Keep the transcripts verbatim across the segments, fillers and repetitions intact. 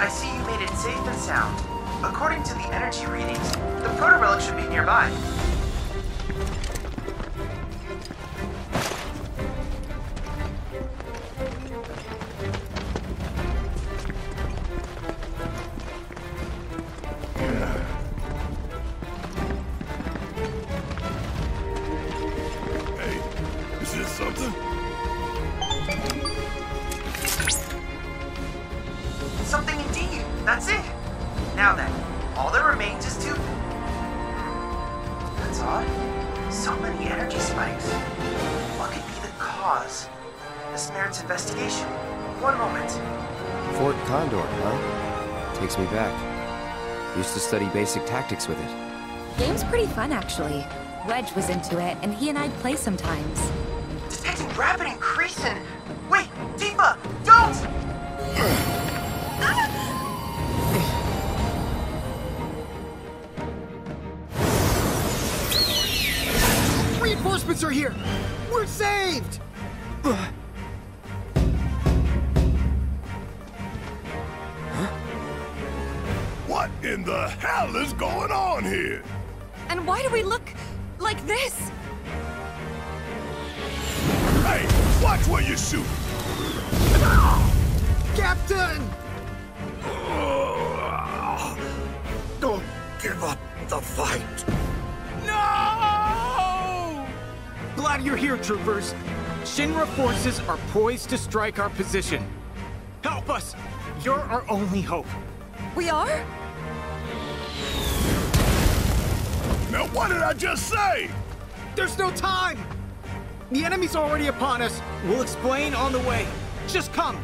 I see you made it safe and sound. According to the energy readings, the Proto Relic should be nearby. Study basic tactics with it. Game's pretty fun, actually. Wedge was into it, and he and I'd play sometimes. Detecting rapid increase in... Wait, Tifa, don't! Reinforcements are here! We're saved! What the hell is going on here? And why do we look like this? Hey, watch where you shoot! Captain! Uh, don't give up the fight. No! Glad you're here, troopers. Shinra forces are poised to strike our position. Help us! You're our only hope. We are? Now, what did I just say? There's no time! The enemy's already upon us. We'll explain on the way. Just come!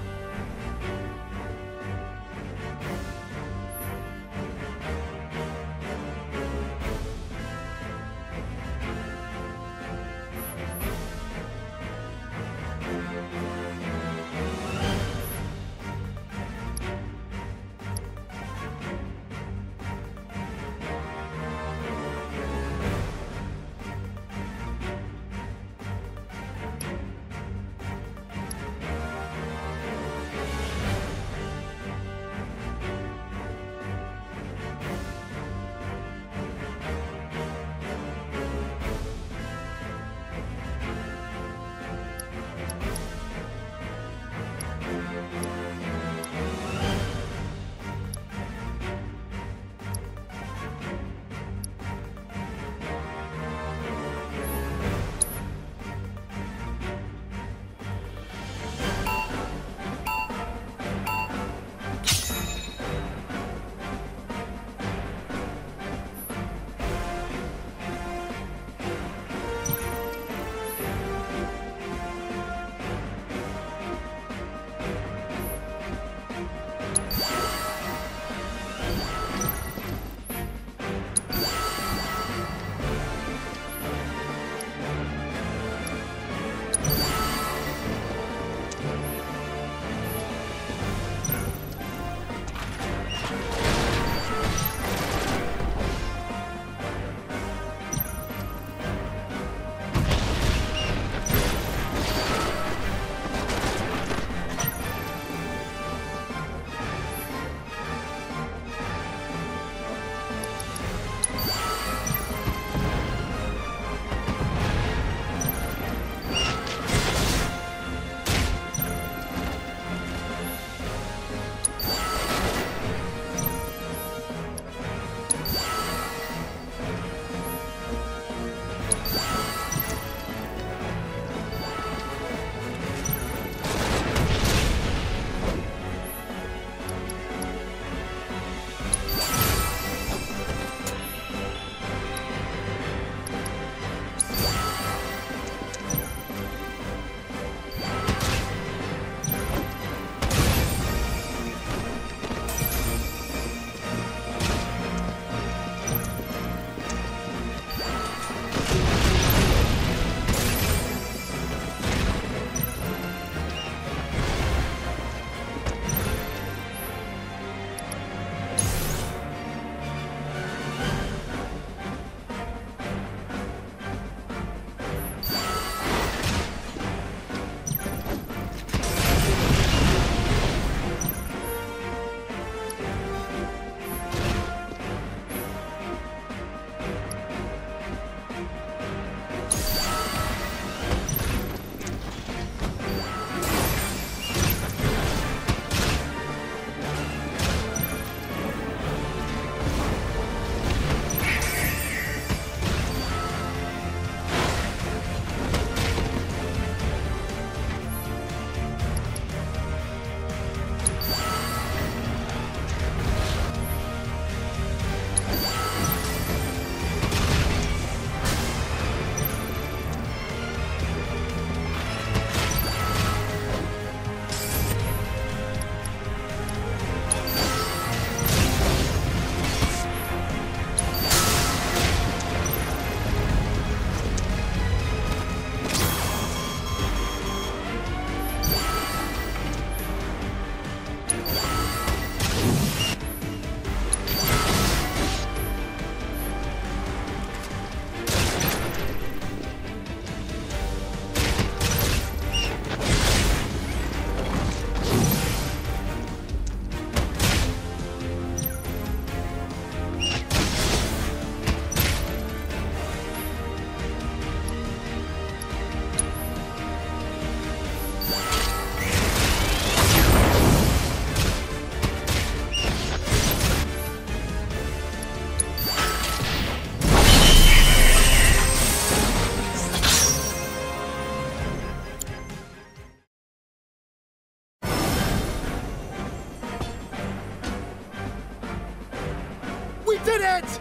did it!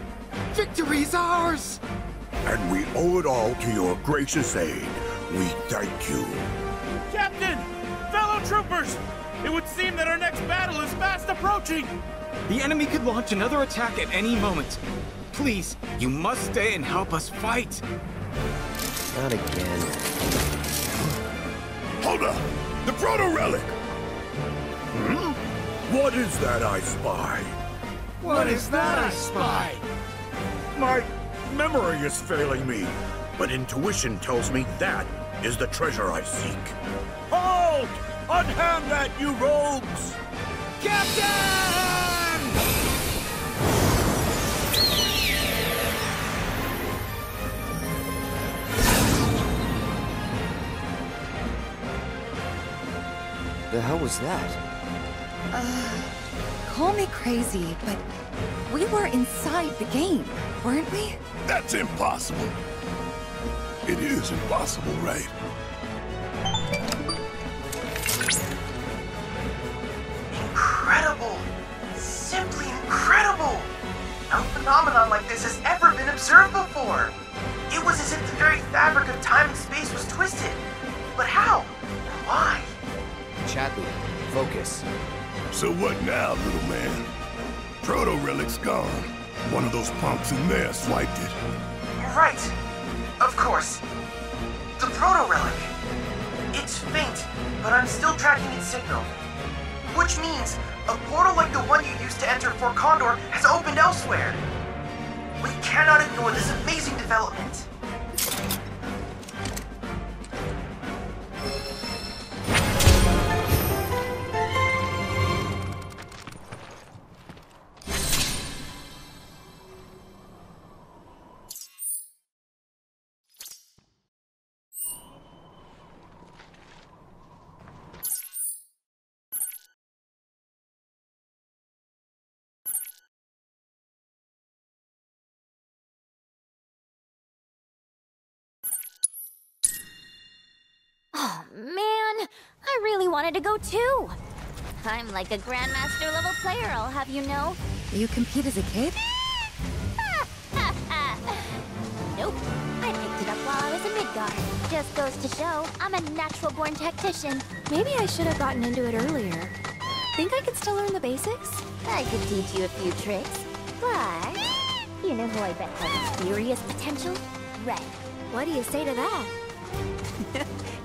Victory's ours! And we owe it all to your gracious aid. We thank you. Captain! Fellow troopers! It would seem that our next battle is fast approaching! The enemy could launch another attack at any moment. Please, you must stay and help us fight! Not again. Hold up! The Proto Relic! Hmm? What is that I spy? What, what is that I spy? My memory is failing me, but intuition tells me that is the treasure I seek. Hold! Unhand that, you rogues! Captain! The hell was that? Uh, call me crazy, but we were inside the game, weren't we? That's impossible. It is impossible, right? Incredible! Simply incredible! No phenomenon like this has ever been observed before! It was as if the very fabric of time and space was twisted. But how? And why? Chadley, focus. So what now, little man? Proto Relic's gone. One of those punks in there swiped it. You're right. Of course. The Proto Relic. It's faint, but I'm still tracking its signal. Which means a portal like the one you used to enter Fort Condor has opened elsewhere. We cannot ignore this amazing development. Man, I really wanted to go too. I'm like a grandmaster level player, I'll have you know. You compete as a kid? Nope, I picked it up while I was in Midgar. Just goes to show, I'm a natural-born tactician. Maybe I should have gotten into it earlier. Think I could still learn the basics? I could teach you a few tricks, but... You know who I bet has serious potential? Red. What do you say to that?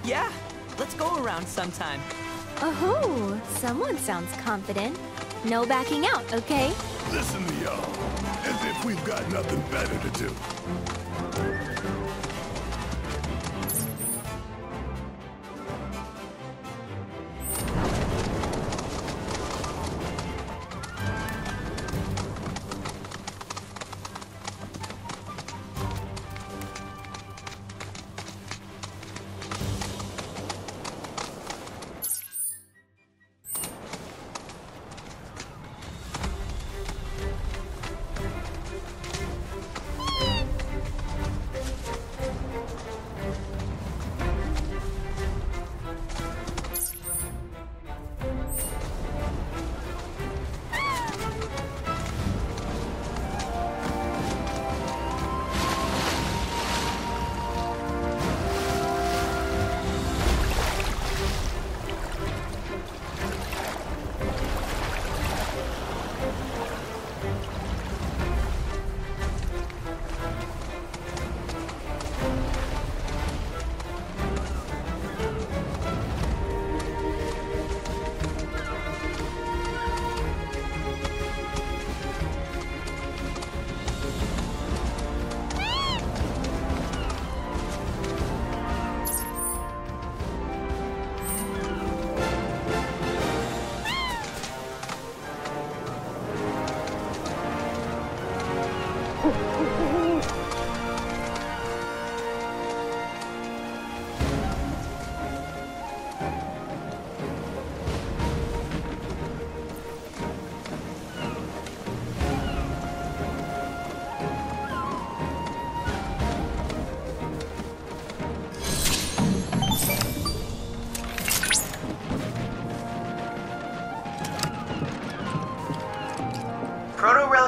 Yeah. Let's go around sometime. Oh-hoo! Someone sounds confident. No backing out, okay? Listen to y'all, as if we've got nothing better to do.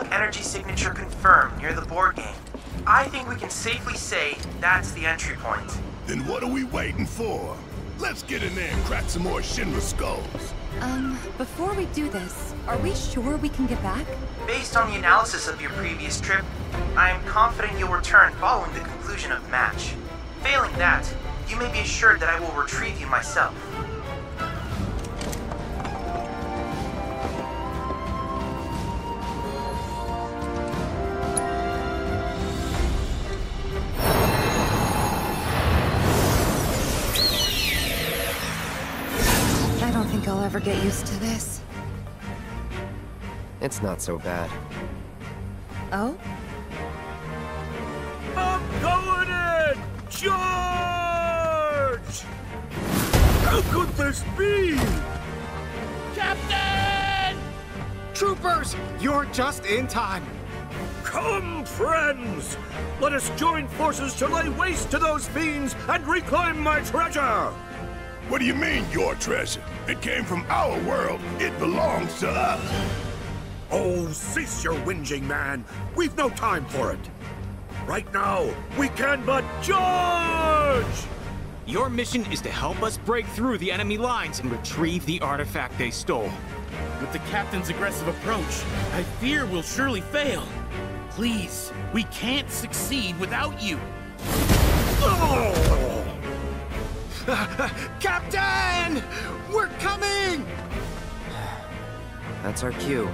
Relic energy signature confirmed near the board game. I think we can safely say that's the entry point. Then what are we waiting for? Let's get in there and crack some more Shinra skulls. Um, before we do this, are we sure we can get back? Based on the analysis of your previous trip, I am confident you'll return following the conclusion of the match. Failing that, you may be assured that I will retrieve you myself. I'll ever get used to this. It's not so bad. Oh? I'm going in! George! How could this be? Captain! Troopers, you're just in time. Come, friends! Let us join forces to lay waste to those fiends and reclaim my treasure! What do you mean, your treasure? It came from our world. It belongs to us. Oh, cease your whinging, man. We've no time for it. Right now, we can but charge! Your mission is to help us break through the enemy lines and retrieve the artifact they stole. With the captain's aggressive approach, I fear we'll surely fail. Please, we can't succeed without you. Oh! Captain! We're coming! That's our cue.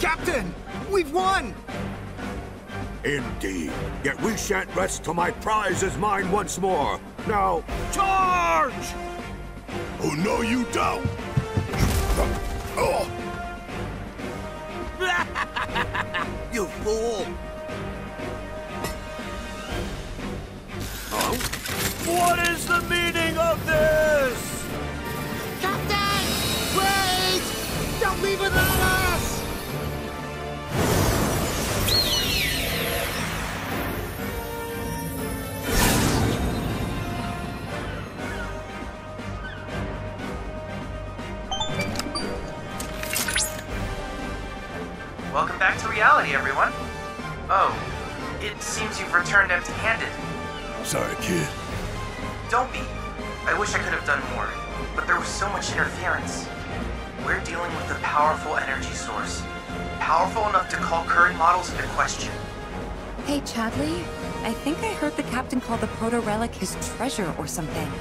Captain, we've won! Indeed. Yet we shan't rest till my prize is mine once more. Now, charge! Oh, no, you don't! Oh. You fool! Oh? What is the meaning of this? Captain! Please! Don't leave without us! Welcome back to reality, everyone. Oh, it seems you've returned empty-handed. Sorry, kid. Don't be. I wish I could have done more, but there was so much interference. We're dealing with a powerful energy source. Powerful enough to call current models into question. Hey, Chadley. I think I heard the captain call the Proto Relic his treasure or something.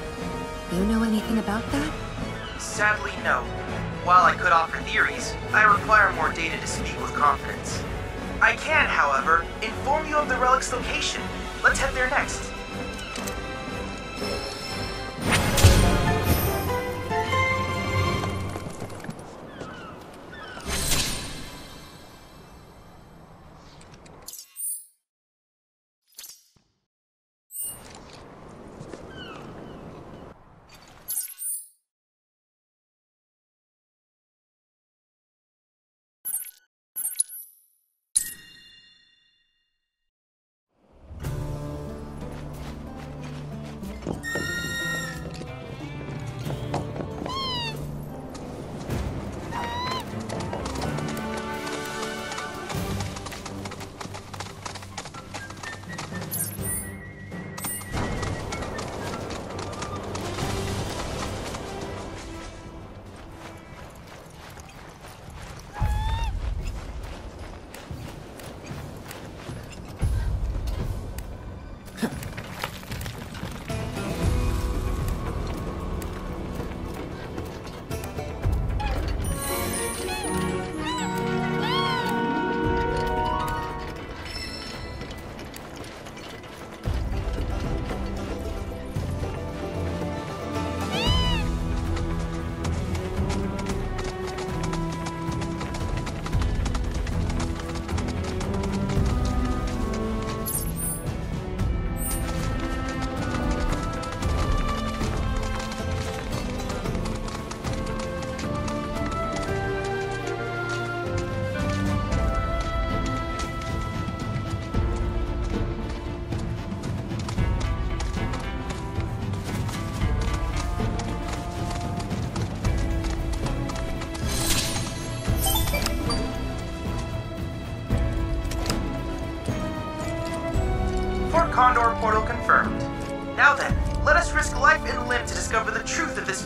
You know anything about that? Sadly, no. While I could offer theories, I require more data to speak with confidence. I can, however, inform you of the relic's location. Let's head there next.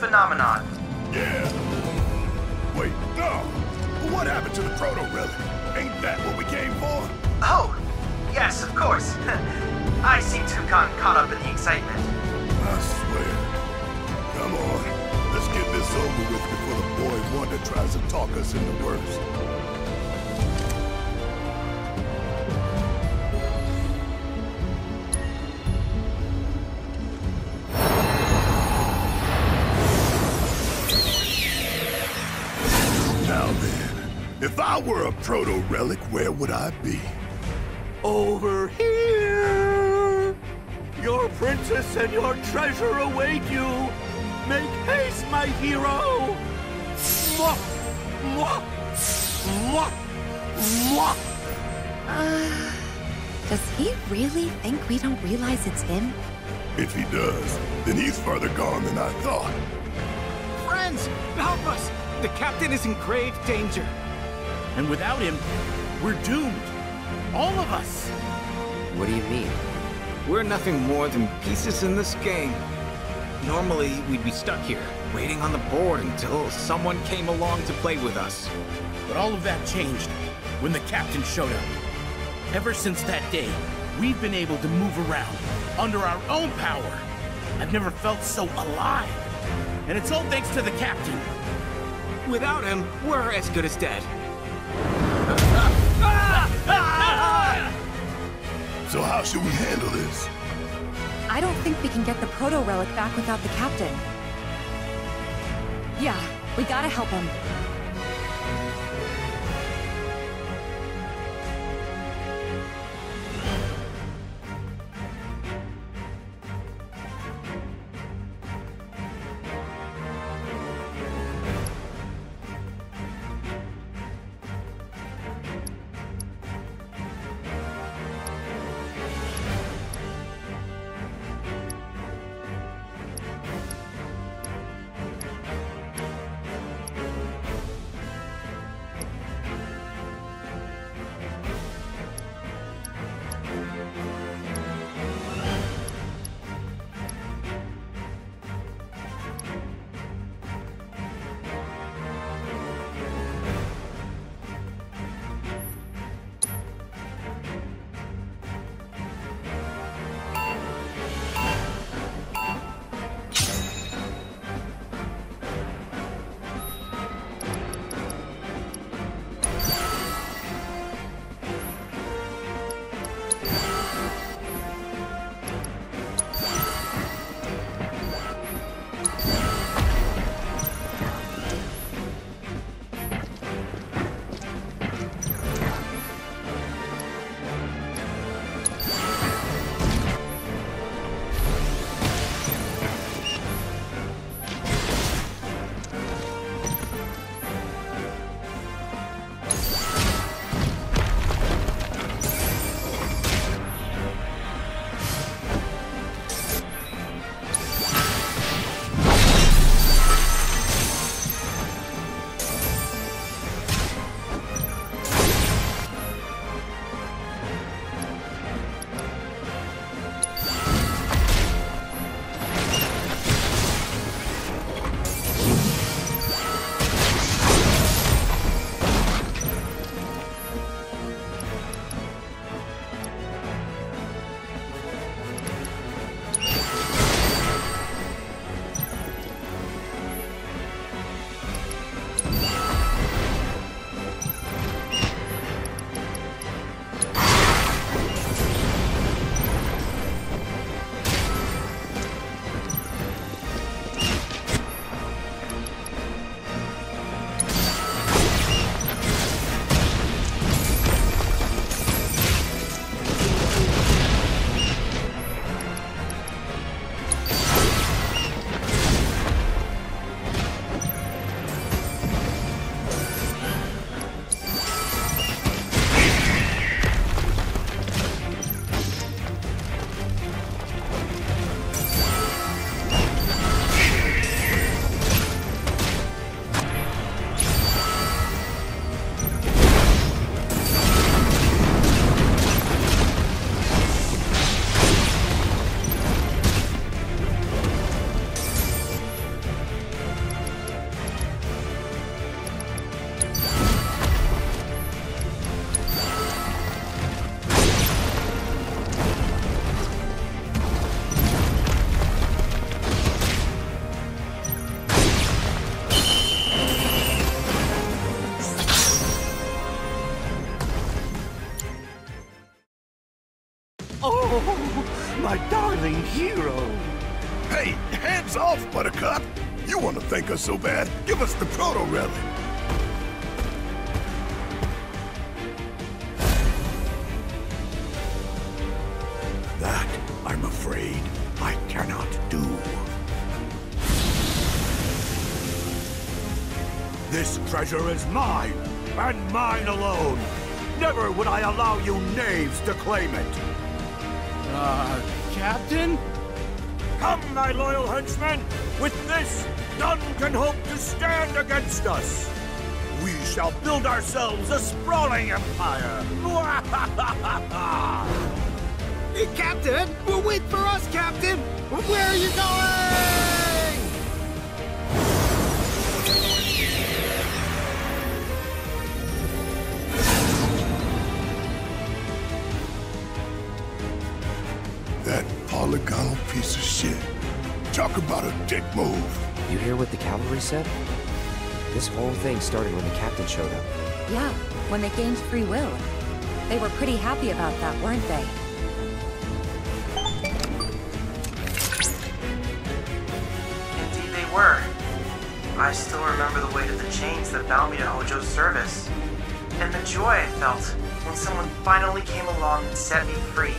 Phenomenon. Yeah. Wait, no! What happened to the Proto Relic? Ain't that what we came for? Oh, yes, of course. I seem to have gotten caught up in the excitement. I swear. Come on, let's get this over with before the boy Wonder tries to talk us into worse. If I were a Proto Relic, where would I be? Over here! Your princess and your treasure await you! Make haste, my hero! Mwah! Mwah! Mwah! Mwah! Uh, does he really think we don't realize it's him? If he does, then he's farther gone than I thought. Friends, help us! The captain is in grave danger. And without him, we're doomed. All of us. What do you mean? We're nothing more than pieces in this game. Normally, we'd be stuck here, waiting on the board until someone came along to play with us. But all of that changed when the captain showed up. Ever since that day, we've been able to move around under our own power. I've never felt so alive. And it's all thanks to the captain. Without him, we're as good as dead. So how should we handle this? I don't think we can get the Proto Relic back without the captain. Yeah, we gotta help him. My darling hero! Hey, hands off, Buttercup! You want to thank us so bad? Give us the Proto Relic! That, I'm afraid, I cannot do. This treasure is mine, and mine alone! Never would I allow you knaves to claim it! Uh, Captain? Come, my loyal henchmen! With this, none can hope to stand against us! We shall build ourselves a sprawling empire! Hey, Captain! Well, wait for us, Captain! Where are you going? Polygonal piece of shit. Talk about a dick move. You hear what the cavalry said? This whole thing started when the captain showed up. Yeah, when they gained free will. They were pretty happy about that, weren't they? were. I still remember the weight of the chains that bound me to Hojo's service, and the joy I felt when someone finally came along and set me free.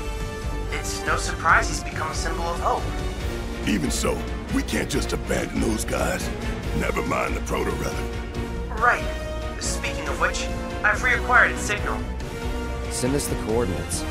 It's no surprise he's become a symbol of hope. Even so, we can't just abandon those guys. Never mind the Proto Relic. Right. Speaking of which, I've reacquired its signal. Send us the coordinates.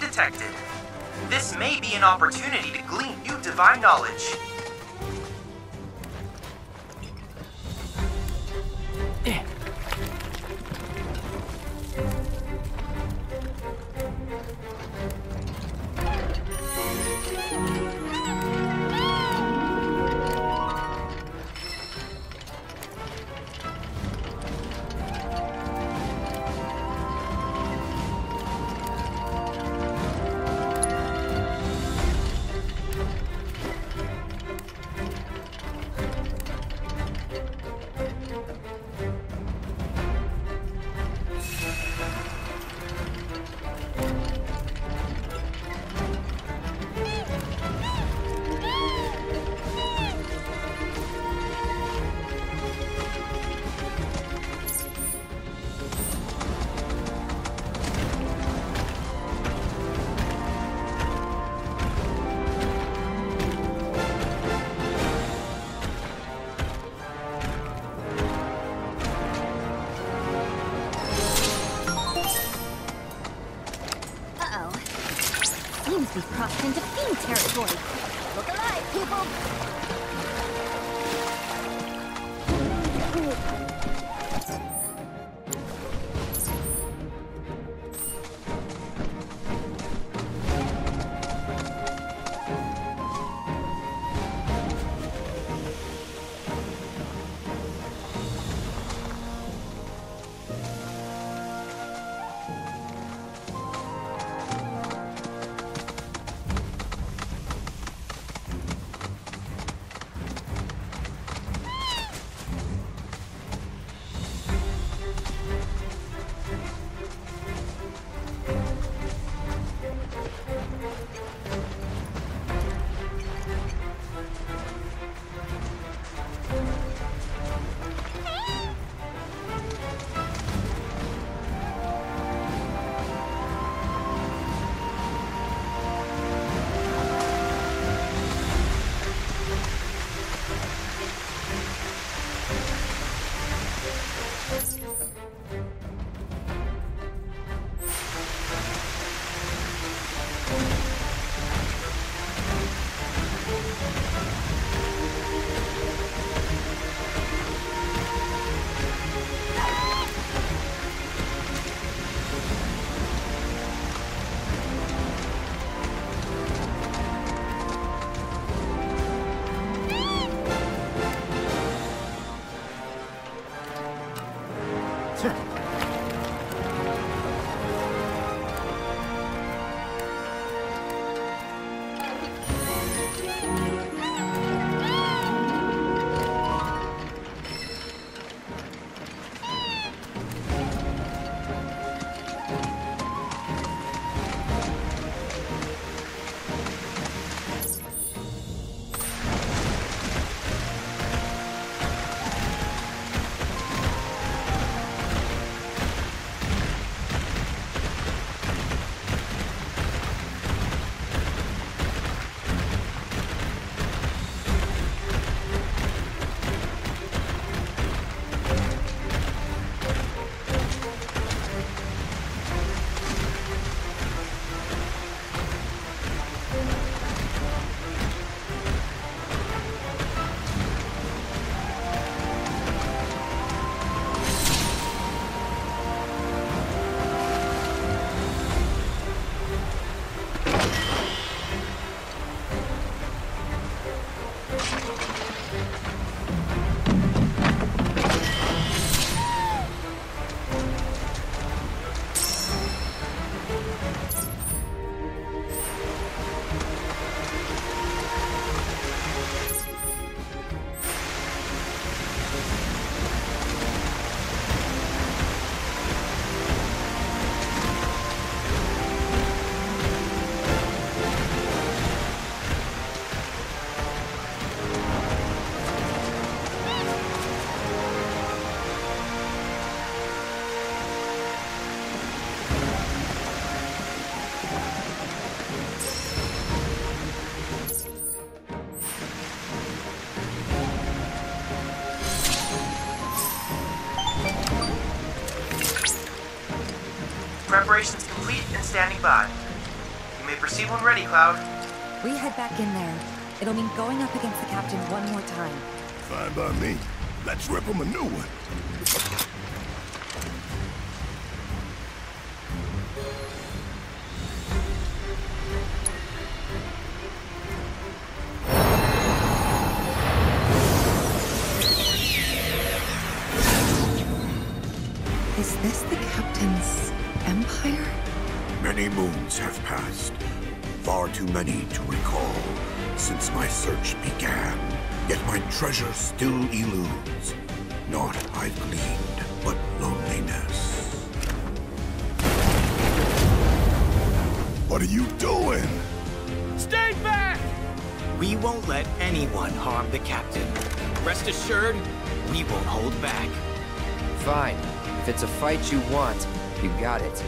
Detected. This may be an opportunity to glean new divine knowledge. We've crossed into fiend territory. Look alive, people. Preparations complete and standing by. You may proceed when ready, Cloud. We head back in there. It'll mean going up against the captain one more time. Fine by me. Let's rip him a new one. Is this the captain's empire? Many moons have passed, far too many to recall, since my search began. Yet my treasure still eludes. Naught I've gleaned but loneliness. What are you doing? Stay back! We won't let anyone harm the captain. Rest assured, we won't hold back. Fine. If it's a fight you want, you got it.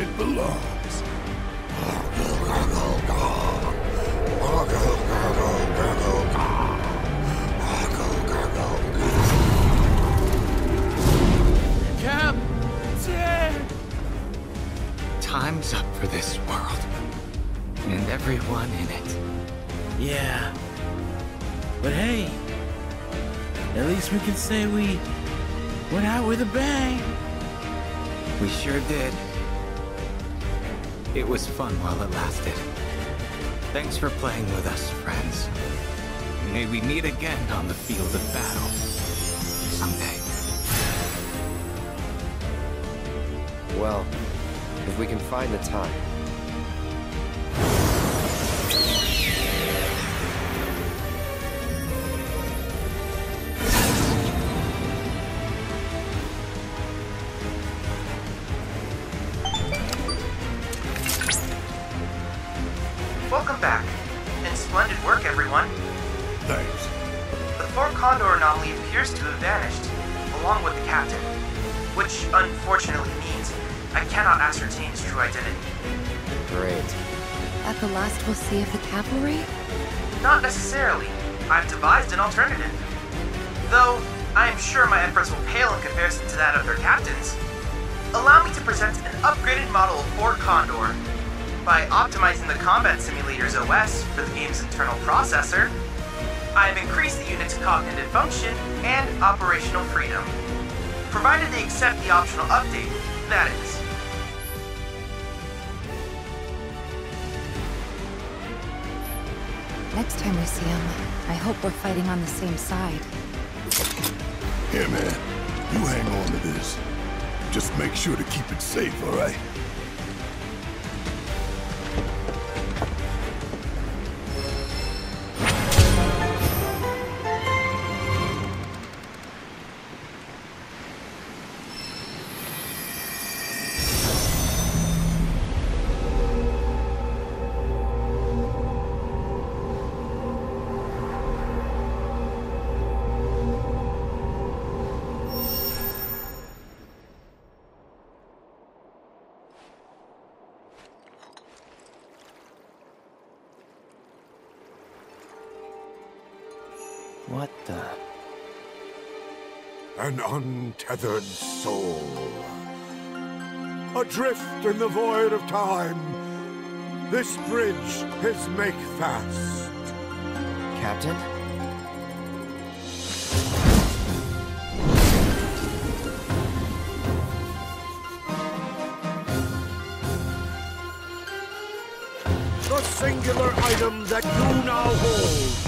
it belongs. Captain! Time's up for this world. And everyone in it. Yeah. But hey, at least we can say we went out with a bang. We sure did. It was fun while it lasted. Thanks for playing with us, friends. May we meet again on the field of battle someday. Well, if we can find the time. We'll see if the cavalry? Not necessarily. I've devised an alternative. Though, I am sure my efforts will pale in comparison to that of their captains. Allow me to present an upgraded model of Fort Condor. By optimizing the combat simulator's O S for the game's internal processor, I have increased the unit's cognitive function and operational freedom. Provided they accept the optional update, that is. Next time we see him, I hope we're fighting on the same side. Here, man. You hang on to this. Just make sure to keep it safe, all right? What the? An untethered soul. Adrift in the void of time. This bridge is make fast. Captain? The singular item that you now hold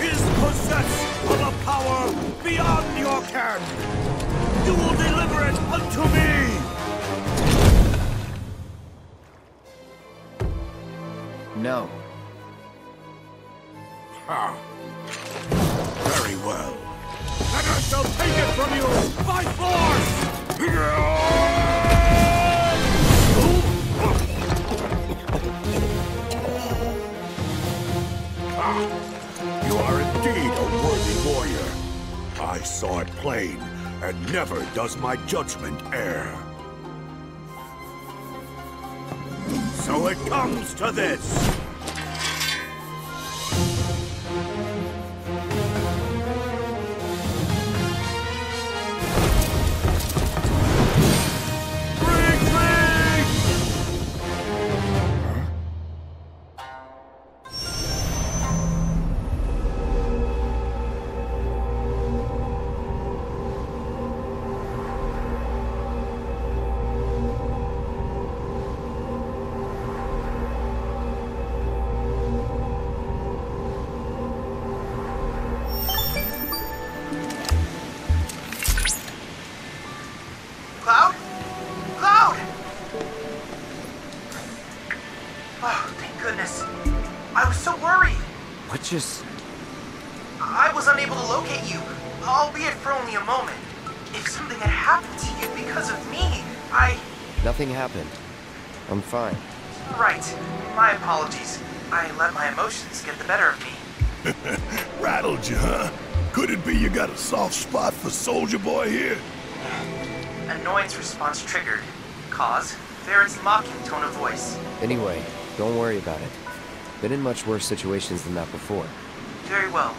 is possessed of a power beyond your ken. You will deliver it unto me! No. Ha! Very well. And I shall take it from you by force! Warrior. I saw it plain, and never does my judgment err. So it comes to this. Retreat! Huh? Just... I was unable to locate you, albeit for only a moment. If something had happened to you because of me, I... Nothing happened. I'm fine. Right. My apologies. I let my emotions get the better of me. Rattled you, huh? Could it be you got a soft spot for Soldier Boy here? Annoyance response triggered. Cause Barrett's mocking tone of voice. Anyway, don't worry about it. Been in much worse situations than that before. Very well.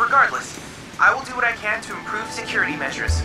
Regardless, I will do what I can to improve security measures.